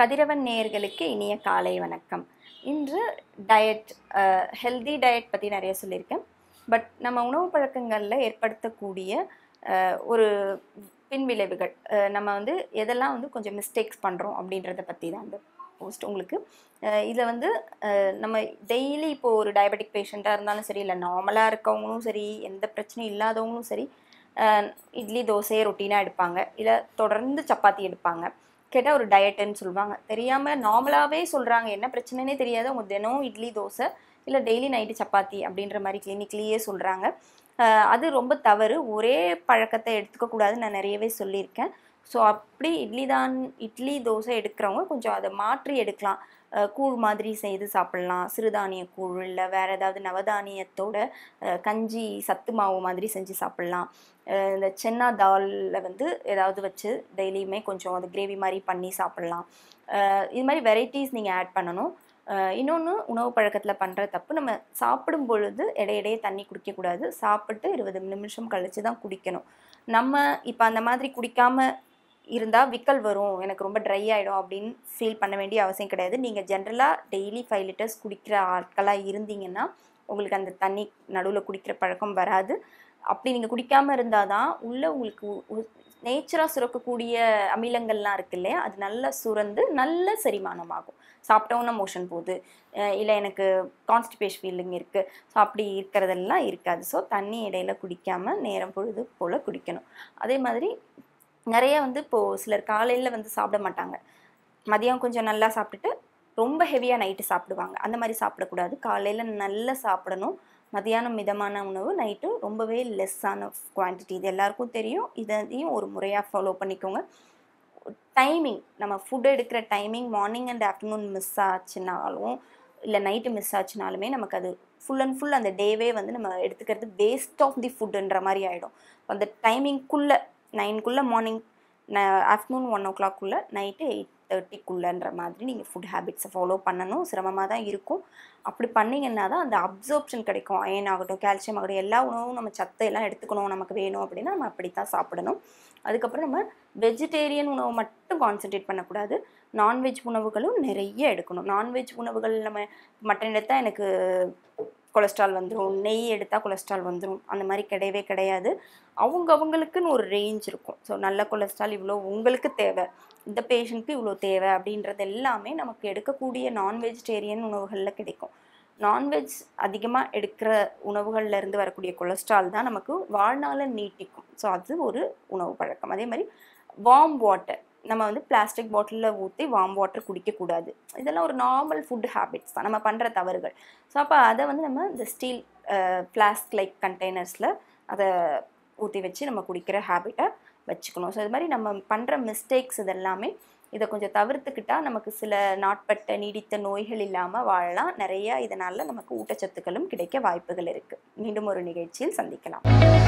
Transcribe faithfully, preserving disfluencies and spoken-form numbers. கதிரவன் நேயர்களுக்கு இனிய காலை வணக்கம். இன்று டயட் ஹெல்தி டயட் பற்றி நிறைய சொல்லியிருக்கேன். பட் நம்ம உணவு பழக்கங்களில் ஏற்படுத்தக்கூடிய ஒரு பின்விளைவுகள், நம்ம வந்து எதெல்லாம் வந்து கொஞ்சம் மிஸ்டேக்ஸ் பண்ணுறோம் அப்படின்றத பற்றி தான் அந்த போஸ்ட் உங்களுக்கு. இதில் வந்து நம்ம டெய்லி இப்போது ஒரு டயபெட்டிக் பேஷண்ட்டாக இருந்தாலும் சரி, இல்லை நார்மலாக இருக்கவங்களும் சரி, எந்த பிரச்சனையும் இல்லாதவங்களும் சரி, இட்லி தோசையை ரொட்டீனாக எடுப்பாங்க, இல்லை தொடர்ந்து சப்பாத்தி எடுப்பாங்க. கேட்டால் ஒரு டயட்டுன்னு சொல்லுவாங்க, தெரியாமல் நார்மலாகவே சொல்கிறாங்க, என்ன பிரச்சனைனே தெரியாது. அவங்க தினம் இட்லி தோசை இல்லை டெய்லி நைட்டு சப்பாத்தி அப்படின்ற மாதிரி கிளினிக்லேயே சொல்கிறாங்க. அது ரொம்ப தவறு. ஒரே பழக்கத்தை எடுத்துக்கக்கூடாதுன்னு நான் நிறையவே சொல்லியிருக்கேன். ஸோ அப்படி இட்லி தான் இட்லி தோசை எடுக்கிறவங்க கொஞ்சம் அதை மாற்றி எடுக்கலாம். கூழ் மாதிரி செய்து சாப்பிட்லாம். சிறுதானிய கூழ் இல்லை வேறு ஏதாவது நவதானியத்தோட கஞ்சி சத்து மாவு மாதிரி செஞ்சு சாப்பிட்லாம். இந்த சென்னா தாலில் வந்து ஏதாவது வச்சு டெய்லியுமே கொஞ்சம் அது கிரேவி மாதிரி பண்ணி சாப்பிட்லாம். இது மாதிரி வெரைட்டிஸ் நீங்கள் ஆட் பண்ணணும். இன்னொன்று உணவு பழக்கத்தில் பண்ணுற தப்பு, நம்ம சாப்பிடும் பொழுது இடையிடையே தண்ணி குடிக்கக்கூடாது. சாப்பிட்டு இருபது நிமிஷம் கழித்து தான் குடிக்கணும். நம்ம இப்போ அந்த மாதிரி குடிக்காமல் இருந்தால் விக்கல் வரும், எனக்கு ரொம்ப ட்ரை ஆகிடும் அப்படின்னு ஃபீல் பண்ண வேண்டிய அவசியம் கிடையாது. நீங்கள் ஜென்ரலாக டெய்லி ஃபைவ் லிட்டர்ஸ் குடிக்கிற ஆட்களாக இருந்தீங்கன்னா உங்களுக்கு அந்த தண்ணி நடுவில் குடிக்கிற பழக்கம் வராது. அப்படி நீங்கள் குடிக்காமல் இருந்தால் தான் உள்ளே உங்களுக்கு நேச்சராக சுரக்கக்கூடிய அமிலங்கள்லாம் இருக்குது இல்லையா, அது நல்லா சுரந்து நல்ல செரிமானமாகும். சாப்பிட்டோன்னா மோஷன் போகுது, இல்லை எனக்கு கான்ஸ்டிபேஷன் ஃபீலிங் இருக்குது, ஸோ அப்படி இருக்கிறதெல்லாம் இருக்காது. ஸோ தண்ணி இடையில் குடிக்காமல் நேரம் பொழுது போல் குடிக்கணும். அதே மாதிரி நிறைய வந்து இப்போது சிலர் காலையில் வந்து சாப்பிட மாட்டாங்க, மதியம் கொஞ்சம் நல்லா சாப்பிட்டுட்டு ரொம்ப ஹெவியாக நைட்டு சாப்பிடுவாங்க. அந்த மாதிரி சாப்பிடக்கூடாது. காலையில் நல்லா சாப்பிடணும். மதியானம் மிதமான உணவு, நைட்டு ரொம்பவே லெஸ்ஸான குவான்டிட்டி. இது எல்லாருக்கும் தெரியும். இதையும் ஒரு முறையாக ஃபாலோ பண்ணிக்கோங்க. டைமிங், நம்ம ஃபுட் எடுக்கிற timing morning and afternoon miss ஆச்சுனாலும் இல்லை நைட்டு மிஸ் ஆச்சுனாலுமே நமக்கு அது ஃபுல் அண்ட் ஃபுல் அந்த டேவே வந்து நம்ம எடுத்துக்கிறது வேஸ்ட் ஆஃப் தி ஃபுட்டுன்ற மாதிரி ஆகிடும். அந்த டைமிங்குள்ளே நைனுக்குள்ளே மார்னிங் ந ஆஃப்டர்நூன் ஒன் ஓ கிளாக்குள்ளே நைட்டு எயிட் தேர்ட்டிக்குள்ளன்ற மாதிரி நீங்கள் ஃபுட் ஹேபிட்ஸை ஃபாலோ பண்ணணும். சிரமமாக தான் இருக்கும். அப்படி பண்ணிங்கன்னா தான் அந்த அப்சர்ப்ஷன் கிடைக்கும். அயன் ஆகட்டும், கால்சியம் ஆகட்டும், எல்லா உணவும் நம்ம சத்தை எல்லாம் எடுத்துக்கணும் நமக்கு வேணும் அப்படின்னா நம்ம அப்படி தான் சாப்பிடணும். அதுக்கப்புறம் நம்ம வெஜிடேரியன் உணவு மட்டும் கான்சன்ட்ரேட் பண்ணக்கூடாது. நான்வெஜ் உணவுகளும் நிறைய எடுக்கணும். நான்வெஜ் உணவுகள் நம்ம மட்டன் எடுத்தால் எனக்கு கொலஸ்ட்ரால் வந்துடும், நெய் எடுத்தால் கொலஸ்ட்ரால் வந்துடும், அந்த மாதிரி கிடையவே கிடையாது. அவங்க அவங்களுக்குன்னு ஒரு ரேஞ்ச் இருக்கும். ஸோ நல்ல கொலஸ்ட்ரால் இவ்வளோ உங்களுக்கு தேவை, இந்த பேஷண்ட்டுக்கு இவ்வளோ தேவை அப்படின்றது எல்லாமே நமக்கு எடுக்கக்கூடிய நான்வெஜிடேரியன் உணவுகளில் கிடைக்கும். நான்வெஜ் அதிகமாக எடுக்கிற உணவுகள்லேருந்து வரக்கூடிய கொலஸ்ட்ரால் தான் நமக்கு வாழ்நாளை நீட்டிக்கும். ஸோ அது ஒரு உணவு பழக்கம். அதே மாதிரி வார்ம் வாட்டர், நம்ம வந்து பிளாஸ்டிக் பாட்டிலில் ஊற்றி வார்ம் வாட்டர் குடிக்கக்கூடாது. இதெல்லாம் ஒரு நார்மல் ஃபுட் ஹேபிட்ஸ் தான், நம்ம பண்ணுற தவறுகள். ஸோ அப்போ அதை வந்து நம்ம இந்த ஸ்டீல் ஃப்ளாஸ்க் லைக் கண்டெய்னர்ஸில் அதை ஊற்றி வச்சு நம்ம குடிக்கிற ஹேபிட்டை வச்சுக்கணும். ஸோ இது மாதிரி நம்ம பண்ணுற மிஸ்டேக்ஸ் இதெல்லாமே இதை கொஞ்சம் தவிர்த்துக்கிட்டால் நமக்கு சில நாட்பட்ட நீடித்த நோய்கள் இல்லாமல் வாழலாம். நிறையா இதனால் நமக்கு ஊட்டச்சத்துக்களும் கிடைக்க வாய்ப்புகள் இருக்குது. மீண்டும் ஒரு நிகழ்ச்சியில் சந்திக்கலாம்.